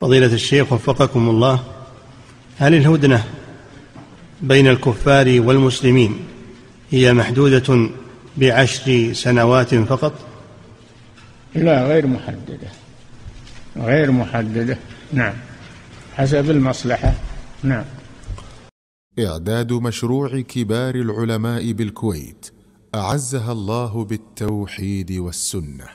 فضيلة الشيخ وفقكم الله، هل الهدنة بين الكفار والمسلمين هي محدودة بعشر سنوات فقط؟ لا، غير محددة، نعم، حسب المصلحة. نعم. إعداد مشروع كبار العلماء بالكويت أعزها الله بالتوحيد والسنة.